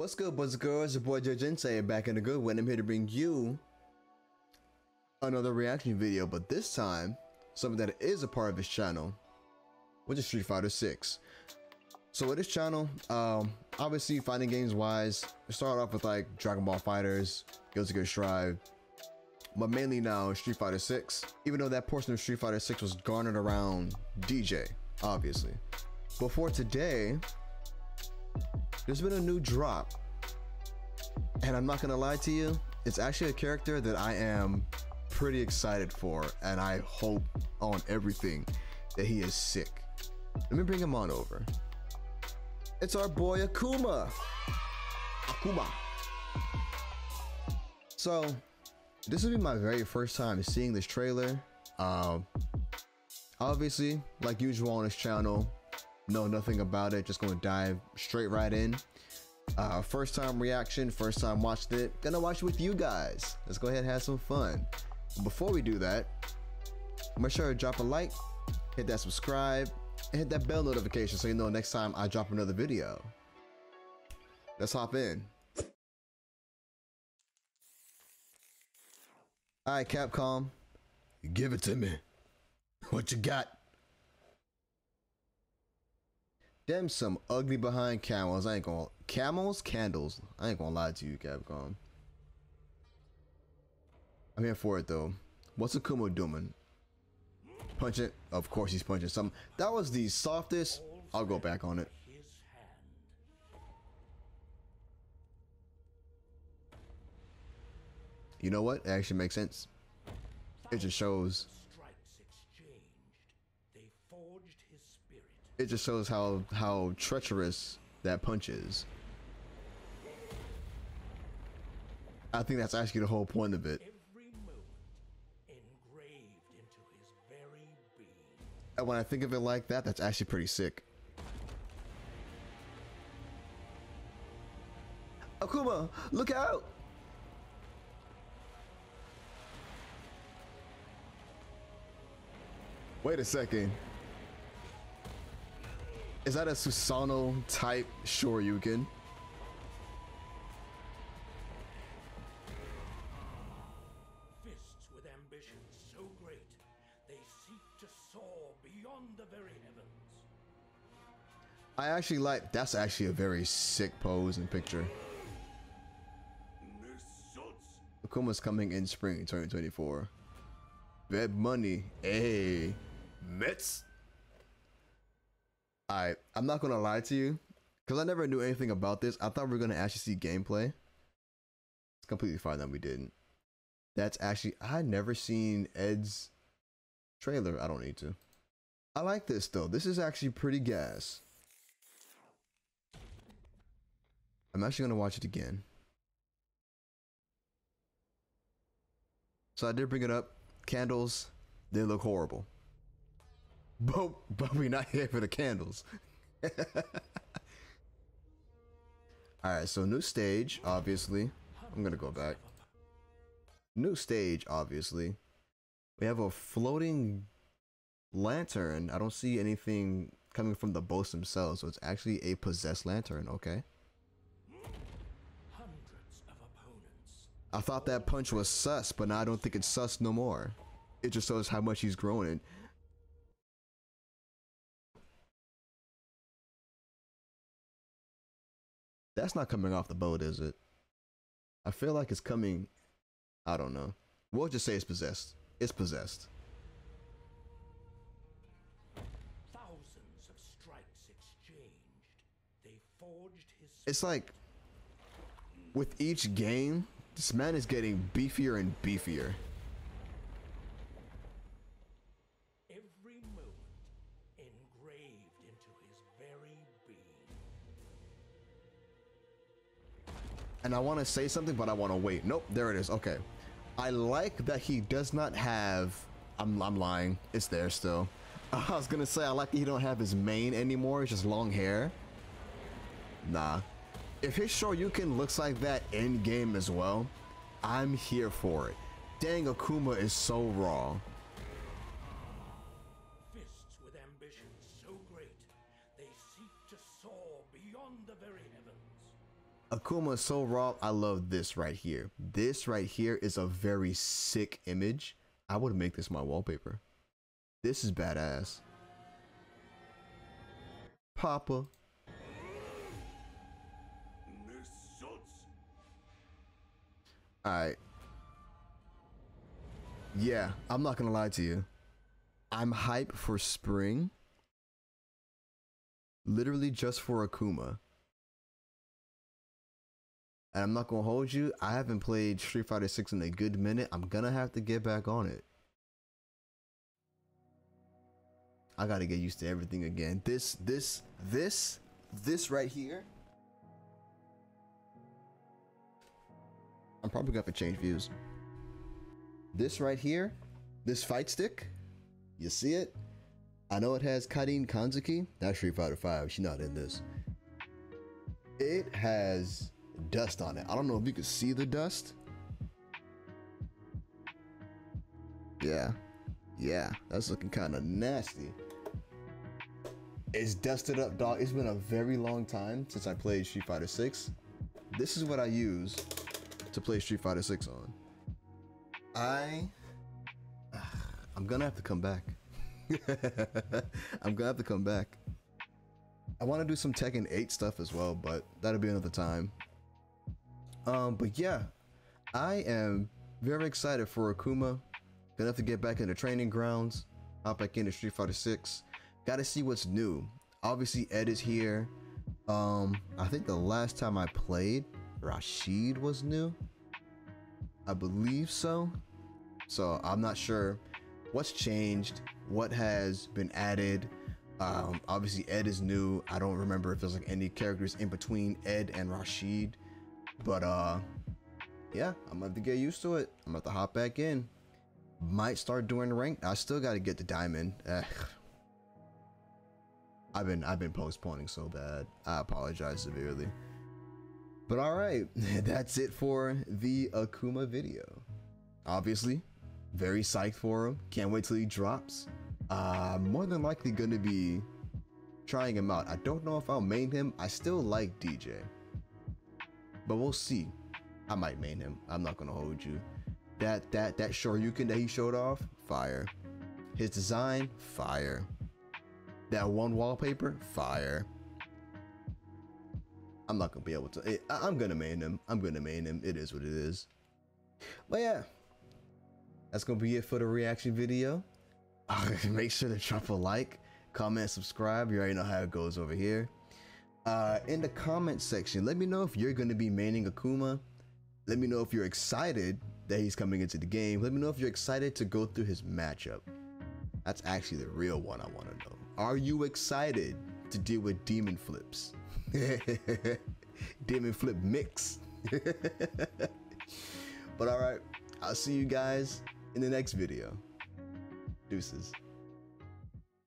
What's good, boys and girls? Your boy JeiJinsei back in the good one. I'm here to bring you another reaction video, but this time something that is a part of his channel, which is Street Fighter 6. So with this channel, obviously fighting games wise, we start off with like Dragon Ball Fighters, Guilds of Good Strive, but mainly now Street Fighter 6, even though that portion of Street Fighter 6 was garnered around DJ, obviously. But for today, there's been a new drop, and I'm not gonna lie to you, it's actually a character that I am pretty excited for, and I hope on everything that he is sick. Let me bring him on over. It's our boy Akuma. Akuma. So this will be my very first time seeing this trailer. Obviously, like usual on this channel, know nothing about it, just gonna dive straight right in. First time reaction, first time watched it, gonna watch it with you guys. Let's go ahead and have some fun. Before we do that, make sure to drop a like, hit that subscribe, and hit that bell notification so you know next time I drop another video. Let's hop in. All right, Capcom, give it to me. What you got? Them some ugly behind camels. I ain't gonna candles. I ain't gonna lie to you, Capcom. I'm here for it though. What's Akuma doing? Punch it. Of course he's punching something. That was the softest. I'll go back on it. You know what? It actually makes sense. It just shows. It just shows how treacherous that punch is. I think that's actually the whole point of it. Every moment engraved into his very being. And when I think of it like that, that's actually pretty sick. Akuma, look out! Wait a second. Is that a Susano type Shoryuken? Fists with ambition so great, they seek to soar beyond the very heavens. I actually like, that's actually a very sick pose and picture. Akuma's coming in spring 2024. Bed money, hey, Mets. I'm not gonna lie to you, because I never knew anything about this. I thought we were gonna actually see gameplay. It's completely fine that we didn't. That's actually, I never seen Ed's trailer. I don't need to. I like this though. This is actually pretty gas. I'm actually gonna watch it again. So I did bring it up. Candles, they look horrible. But we're not here for the candles. Alright, so new stage, obviously. I'm gonna go back. New stage, obviously. We have a floating lantern. I don't see anything coming from the boats themselves, so it's actually a possessed lantern, okay. Hundreds of opponents. I thought that punch was sus, but now I don't think it's sus no more. It just shows how much he's grown in. That's not coming off the boat, is it? I feel like it's coming. I don't know. We'll just say it's possessed. It's possessed. Thousands of strikes exchanged. They forged his. It's like with each game, this man is getting beefier and beefier. Every moment engraved into his very being. And I want to say something, but I want to wait. Nope, there it is. Okay. I like that he does not have... I'm lying. It's there still. I was going to say, I like that he don't have his mane anymore. It's just long hair. Nah. If his Shoryuken looks like that in-game as well, I'm here for it. Dang, Akuma is so raw. Fists with ambition so great, they seek to soar beyond the very heavens. Akuma is so raw. I love this right here. This right here is a very sick image. I would make this my wallpaper. This is badass. Papa. Alright. Yeah, I'm not gonna lie to you. I'm hype for spring. Literally just for Akuma. And I'm not gonna hold you. I haven't played Street Fighter 6 in a good minute. I'm gonna have to get back on it. I gotta get used to everything again. This right here. I'm probably gonna have to change views. This right here, this fight stick, you see it? I know it has Karin Kanzuki. That's Street Fighter 5. She's not in this. It has dust on it. I don't know if you can see the dust. Yeah. Yeah. That's looking kind of nasty. It's dusted up, dog. It's been a very long time since I played Street Fighter 6. This is what I use to play Street Fighter 6 on. I'm gonna have to come back. I'm gonna have to come back. I want to do some Tekken 8 stuff as well, but that'll be another time. But yeah, I am very excited for Akuma. Gonna have to get back into training grounds, hop back into Street Fighter 6. Gotta see what's new. Obviously, Ed is here. I think the last time I played, Rashid was new. I believe so. So I'm not sure what's changed, what has been added. Obviously Ed is new. I don't remember if there's like any characters in between Ed and Rashid, but yeah, I'm gonna have to get used to it. I'm gonna have to hop back in. Might start doing ranked. I still got to get the diamond. I've been postponing so bad. I apologize severely. But all right, that's it for the Akuma video. Obviously, very psyched for him. Can't wait till he drops. More than likely gonna be trying him out. I don't know if I'll main him. I still like DJ, but we'll see. I might main him. I'm not gonna hold you. That Shoryuken that he showed off, fire. His design, fire. That one wallpaper, fire. I'm not gonna be able to. I'm gonna main him. I'm gonna main him. It is what it is. But yeah, that's gonna be it for the reaction video. Make sure to drop a like, comment, subscribe. You already know how it goes over here. In the comment section, let me know if you're gonna be maining Akuma. Let me know if you're excited that he's coming into the game. Let me know if you're excited to go through his matchup. That's actually the real one I want to know. Are you excited to deal with demon flips? Demon flip mix. But all right, I'll see you guys in the next video. Deuces.